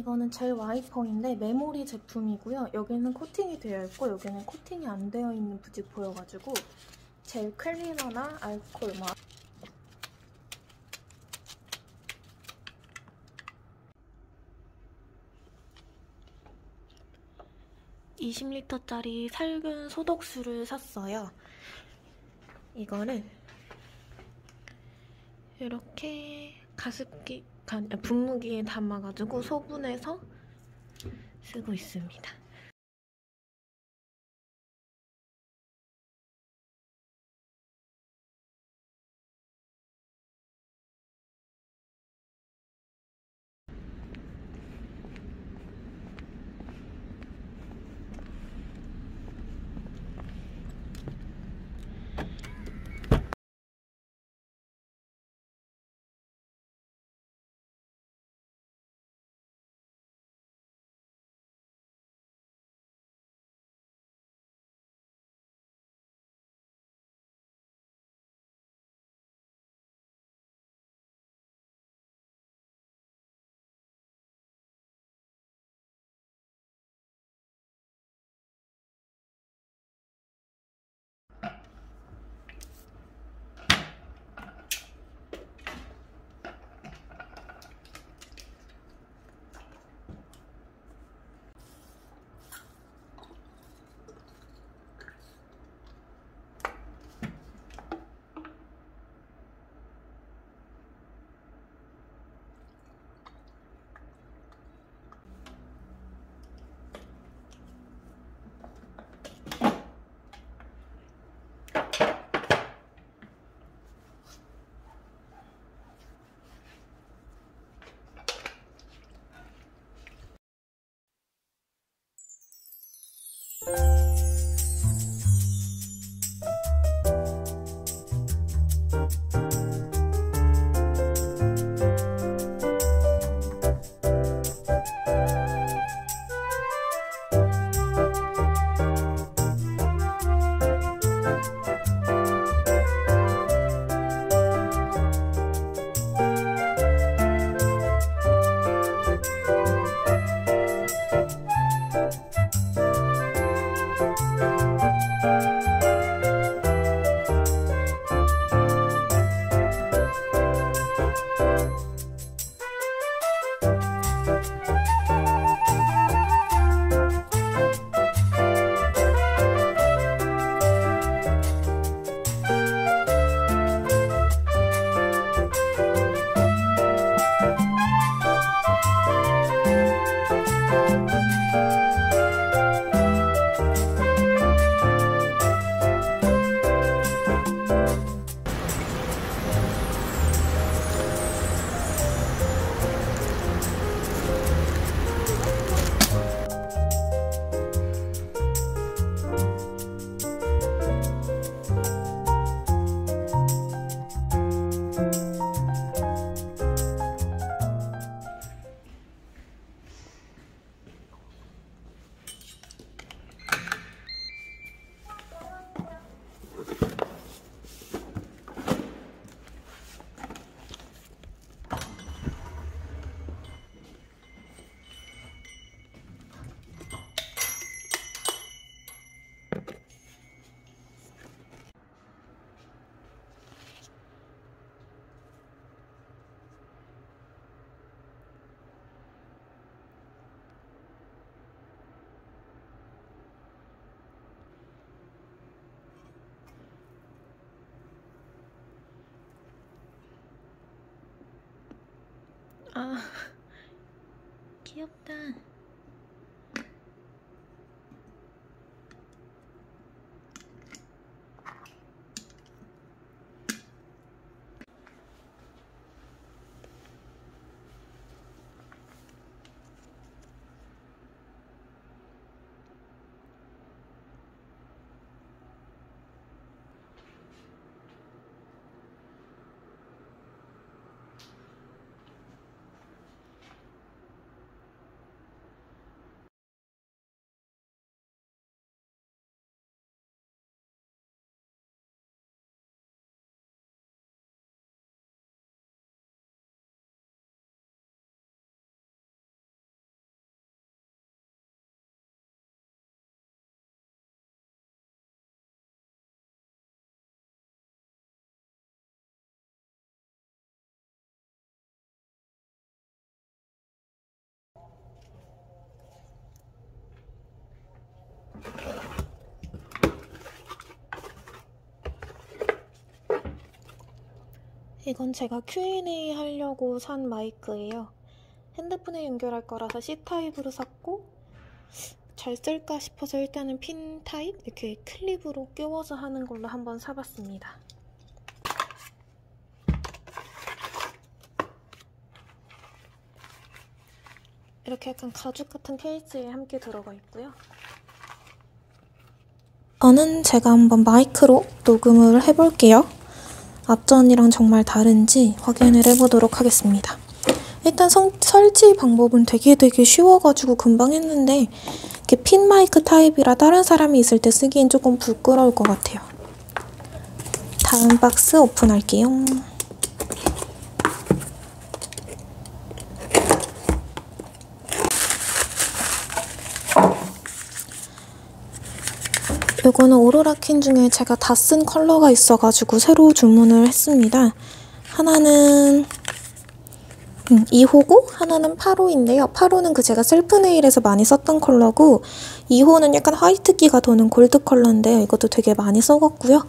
이거는 젤 와이퍼인데 메모리 제품이고요. 여기는 코팅이 되어 있고 여기는 코팅이 안 되어 있는 부직포여가지고 젤 클리너나 알코올 막 뭐. 20L짜리 살균 소독수를 샀어요. 이거는 이렇게 가습기 분무기에 담아가지고 소분해서 쓰고 있습니다. 아, 귀엽다. 이건 제가 Q&A 하려고 산 마이크예요. 핸드폰에 연결할 거라서 C타입으로 샀고, 잘 쓸까 싶어서 일단은 핀 타입? 이렇게 클립으로 끼워서 하는 걸로 한번 사봤습니다. 이렇게 약간 가죽 같은 케이스에 함께 들어가 있고요. 저는 제가 한번 마이크로 녹음을 해볼게요. 앞전이랑 정말 다른지 확인을 해보도록 하겠습니다. 일단 설치 방법은 되게 쉬워가지고 금방 했는데, 이렇게 핀 마이크 타입이라 다른 사람이 있을 때 쓰기엔 조금 부끄러울 것 같아요. 다음 박스 오픈할게요. 요거는 오로라퀸 중에 제가 다 쓴 컬러가 있어가지고 새로 주문을 했습니다. 하나는 2호고 하나는 8호인데요. 8호는 그 제가 셀프 네일에서 많이 썼던 컬러고, 2호는 약간 화이트기가 도는 골드 컬러인데요. 이것도 되게 많이 써봤고요.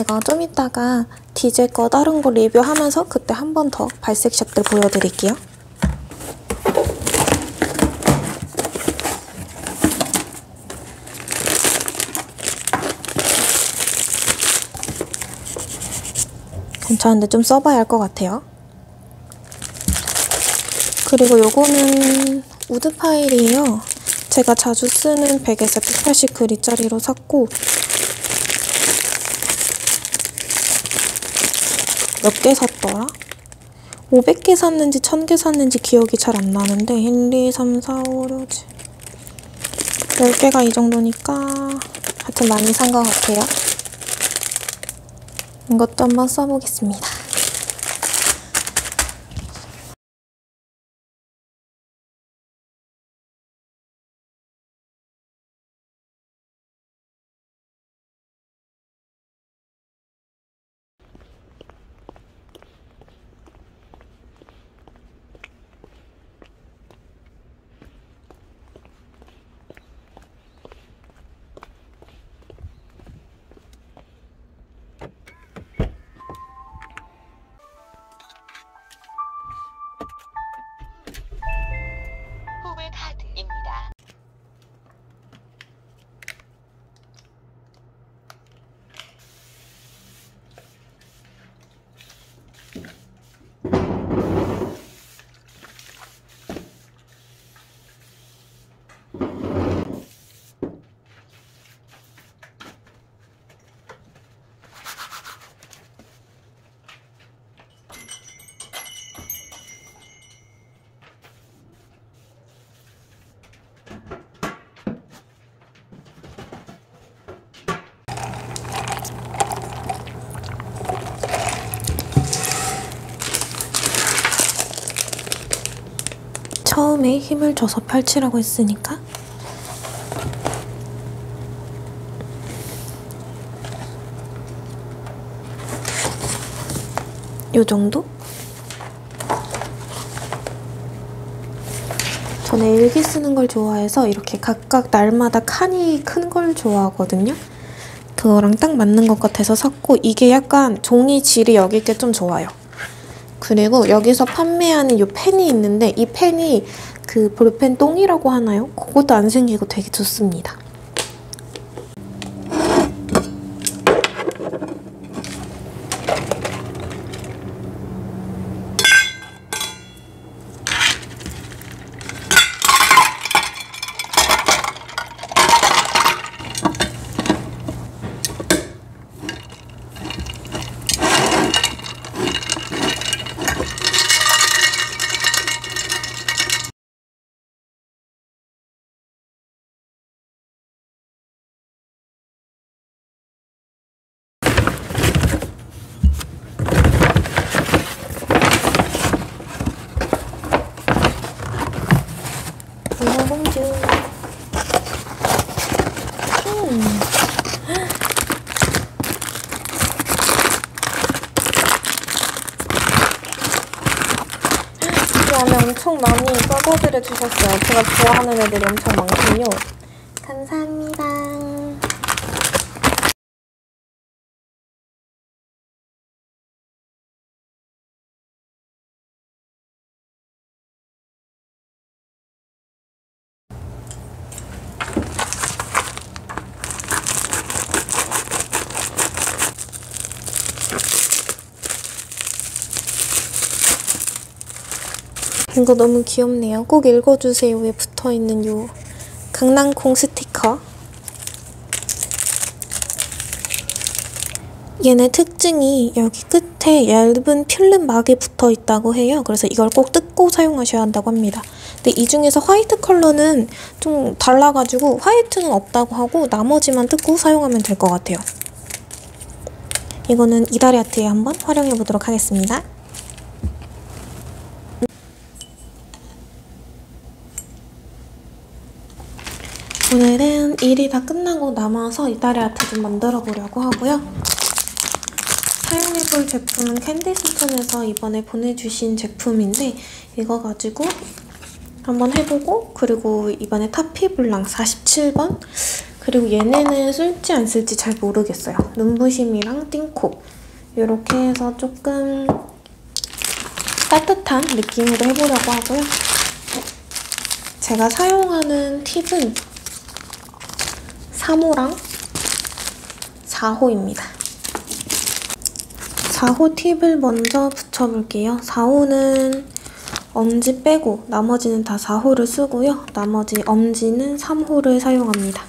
이거 좀 이따가 디제 거 다른 거 리뷰하면서 그때 한 번 더 발색 샷들 보여드릴게요. 괜찮은데 좀 써봐야 할 것 같아요. 그리고 요거는 우드 파일이에요. 제가 자주 쓰는 백에서 180 그리짜리로 샀고, 몇 개 샀더라? 500개 샀는지 1000개 샀는지 기억이 잘 안 나는데 1, 2, 3, 4, 5, 6, 7, 10개가 이 정도니까 하여튼 많이 산 것 같아요. 이것도 한번 써보겠습니다. 처음에 힘을 줘서 펼치라고 했으니까 요 정도? 전에 일기 쓰는 걸 좋아해서 이렇게 각각 날마다 칸이 큰 걸 좋아하거든요. 그거랑 딱 맞는 것 같아서 샀고, 이게 약간 종이 질이 여기 게 좀 좋아요. 그리고 여기서 판매하는 이 펜이 있는데, 이 펜이 그 볼펜 똥이라고 하나요? 그것도 안 생기고 되게 좋습니다. 엄청 많이 써보들을 주셨어요. 제가 좋아하는 애들이 엄청 많군요. 감사합니다. 이거 너무 귀엽네요. 꼭 읽어주세요에 붙어있는 요 강낭콩 스티커. 얘네 특징이 여기 끝에 얇은 필름막이 붙어있다고 해요. 그래서 이걸 꼭 뜯고 사용하셔야 한다고 합니다. 근데 이 중에서 화이트 컬러는 좀 달라가지고 화이트는 없다고 하고 나머지만 뜯고 사용하면 될 것 같아요. 이거는 이달의 아트에 한번 활용해보도록 하겠습니다. 오늘은 일이 다 끝나고 남아서 이달의 아트 좀 만들어보려고 하고요. 사용해볼 제품은 캔디스톤에서 이번에 보내주신 제품인데 이거 가지고 한번 해보고, 그리고 이번에 타피블랑 47번, 그리고 얘네는 쓸지 안 쓸지 잘 모르겠어요. 눈부심이랑 띵콕 이렇게 해서 조금 따뜻한 느낌으로 해보려고 하고요. 제가 사용하는 팁은 3호랑 4호입니다. 4호 팁을 먼저 붙여볼게요. 4호는 엄지 빼고 나머지는 다 4호를 쓰고요. 나머지 엄지는 3호를 사용합니다.